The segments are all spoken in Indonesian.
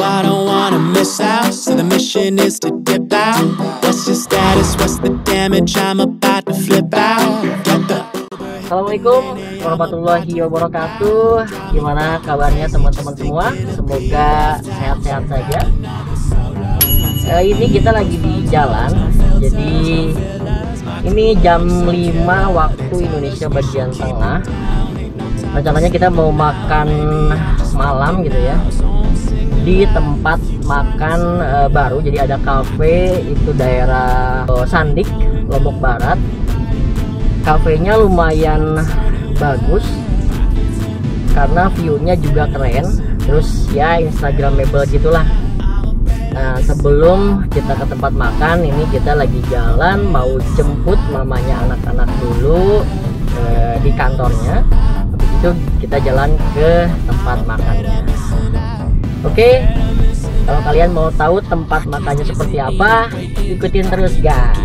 I don't wanna miss out, so the mission is to dip out. What's your status, what's the damage, I'm about to flip out. Assalamualaikum warahmatullahi wabarakatuh. Gimana kabarnya teman-teman semua? Semoga sehat-sehat saja. Ini kita lagi di jalan. Jadi ini jam 5 waktu Indonesia bagian tengah. Rencananya kita mau makan malam gitu ya, di tempat makan baru. Jadi ada cafe, itu daerah Sandik, Lombok Barat. Cafenya lumayan bagus karena view-nya juga keren, terus ya instagramable gitulah. Nah, sebelum kita ke tempat makan ini, kita lagi jalan mau jemput mamanya anak-anak dulu di kantornya. Habis itu kita jalan ke tempat makannya. Oke, kalau kalian mau tahu tempat makannya seperti apa, ikutin terus guys.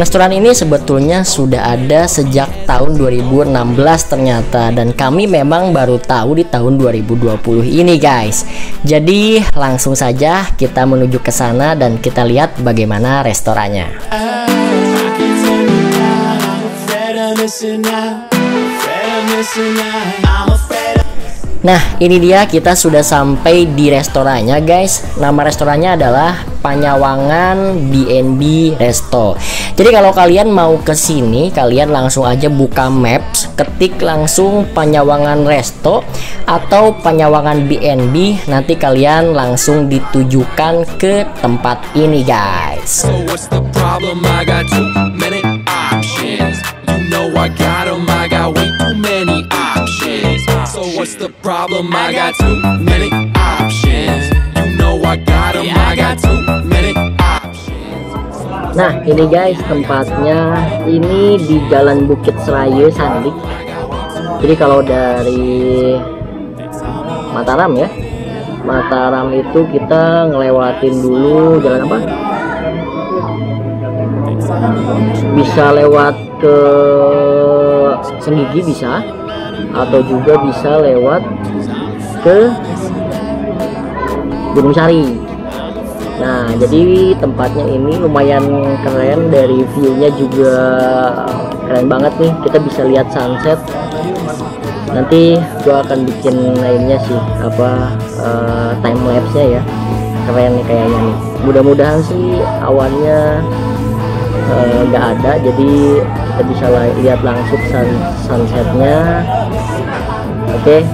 Restoran ini sebetulnya sudah ada sejak tahun 2016 ternyata, dan kami memang baru tahu di tahun 2020 ini guys. Jadi langsung saja kita menuju ke sana dan kita lihat bagaimana restorannya. Nah, ini dia, kita sudah sampai di restorannya guys. Nama restorannya adalah Panyawangan B&B Resto. Jadi kalau kalian mau ke sini, kalian langsung aja buka maps, ketik langsung Panyawangan Resto atau Panyawangan B&B, nanti kalian langsung ditujukan ke tempat ini guys. Nah, ini guys tempatnya. Ini di Jalan Bukit Serayu, Sandik. Jadi kalau dari Mataram ya, Mataram itu kita ngelewatin dulu jalan apa? Bisa lewat ke Senggigi bisa, atau juga bisa lewat ke Gunung Sari. Nah, jadi tempatnya ini lumayan keren, dari view-nya juga keren banget nih. Kita bisa lihat sunset. Nanti gua akan bikin lainnya sih, apa time lapse-nya ya. Keren nih kayaknya nih. Mudah-mudahan sih awannya nggak ada, jadi kita bisa lihat langsung sunsetnya. Oke.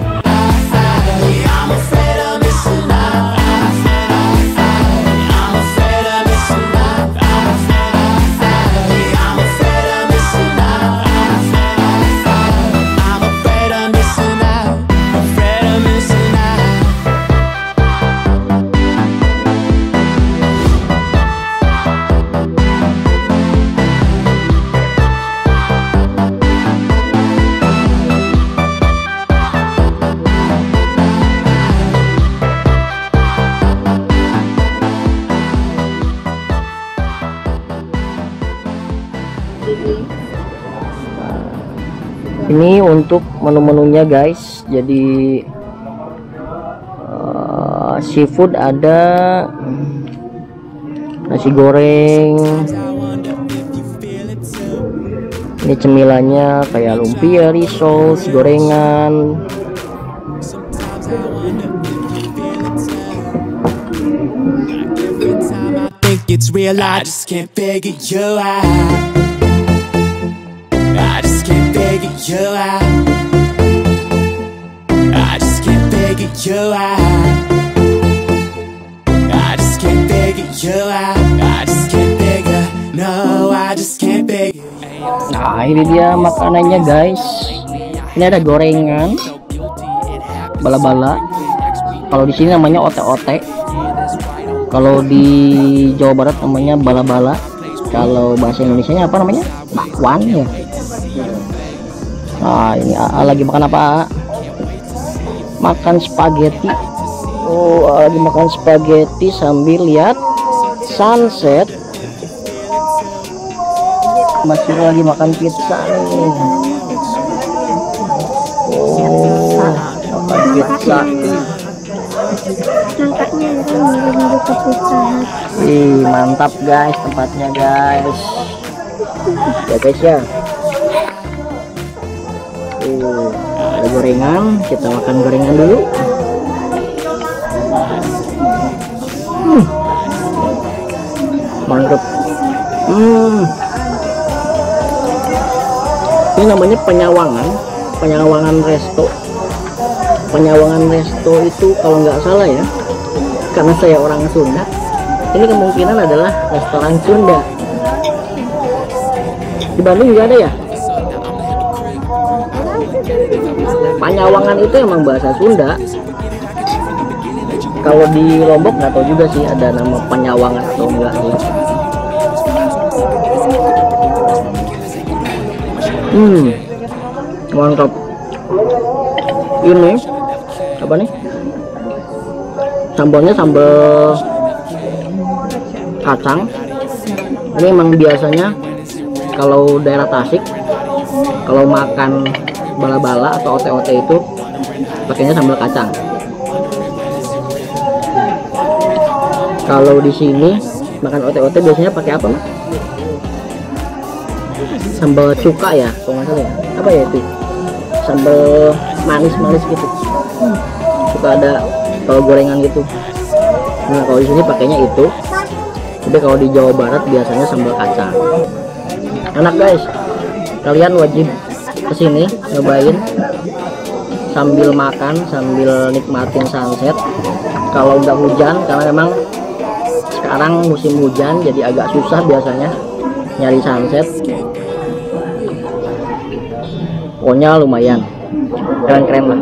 Ini untuk menu-menunya guys. Jadi seafood ada, nasi goreng, ini cemilannya kayak lumpia, risoles, gorengan. Nah, ini dia makanannya guys. Ini ada gorengan, bala-bala. Kalau di sini namanya otek-otek. Kalau di Jawa Barat namanya bala-bala, kalau bahasa Indonesia apa namanya? Bakwan ya. Nah, ini AA lagi makan apa? Makan spaghetti. Oh, AA lagi makan spaghetti sambil lihat sunset. Mas Viro lagi makan pizza nih. Oh, makan pizza. Tempatnya miring-miring ke pizza. Ih, mantap guys tempatnya guys. Ya guys ya. Ada gorengan, kita makan gorengan dulu. Mantap. Ini namanya Panyawangan, Panyawangan Resto. Panyawangan Resto itu kalau nggak salah ya, karena saya orang Sunda, ini kemungkinan adalah restoran Sunda. Di Bandung juga ada ya? Panyawangan itu emang bahasa Sunda. Kalau di Lombok nggak tahu juga sih ada nama Panyawangan atau enggak sih. Mantap. Ini apa nih? Sambalnya sambal kacang. Ini emang biasanya kalau daerah Tasik, kalau makan bala-bala atau ote-ote itu pakainya sambal kacang. Kalau di sini makan ote-ote biasanya pakai apa, Mas? Sambal cuka ya, kalau nggak salah ya. Apa ya itu? Sambal manis-manis gitu. Suka ada kalau gorengan gitu. Nah, kalau di sini pakainya itu. Tapi kalau di Jawa Barat biasanya sambal kacang. Enak guys. Kalian wajib kesini nyobain sambil makan, sambil nikmatin sunset. Kalau nggak hujan, karena memang sekarang musim hujan jadi agak susah biasanya nyari sunset. Pokoknya lumayan keren-keren lah.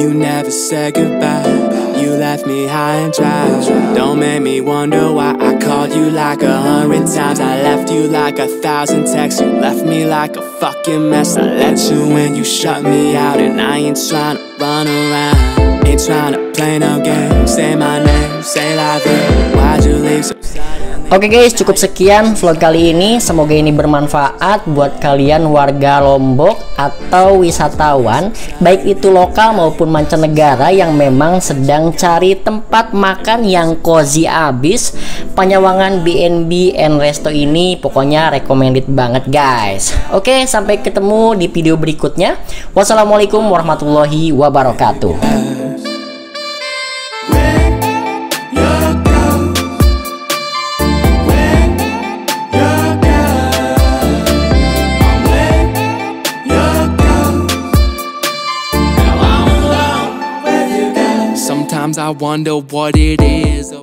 You never said goodbye, you left me high and dry. Don't make me wonder why I called you like 100 times. I left you like 1,000 texts, you left me like a fucking mess. I let you in, you shut me out, and I ain't tryna run around. Ain't tryna play no game, say my name, say la vie. Why'd you leave so suddenly? Oke guys, cukup sekian vlog kali ini. Semoga ini bermanfaat buat kalian warga Lombok atau wisatawan, baik itu lokal maupun mancanegara yang memang sedang cari tempat makan yang cozy abis. Panyawangan B&B and Resto ini pokoknya recommended banget guys. Oke, sampai ketemu di video berikutnya. Wassalamualaikum warahmatullahi wabarakatuh. I wonder what it is.